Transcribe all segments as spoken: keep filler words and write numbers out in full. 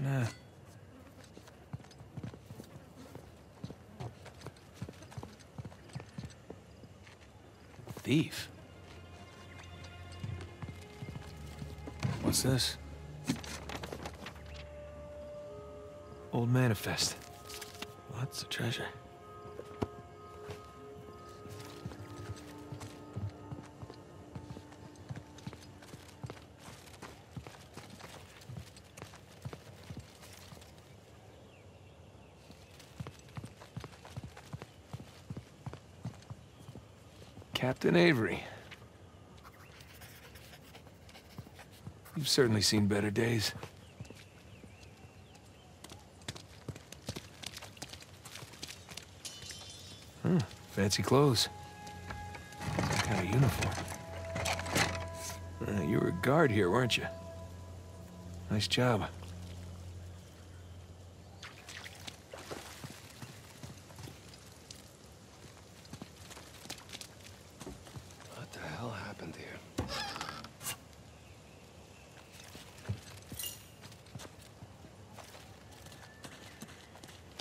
Nah. Thief? What's this? Old manifest. Lots of treasure. Captain Avery. You've certainly seen better days. Hmm, fancy clothes. Some kind of uniform. Uh, you were a guard here, weren't you? Nice job.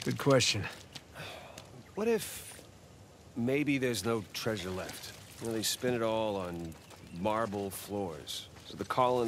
Good question. What if maybe there's no treasure left? Well, they spin it all on marble floors. So the colony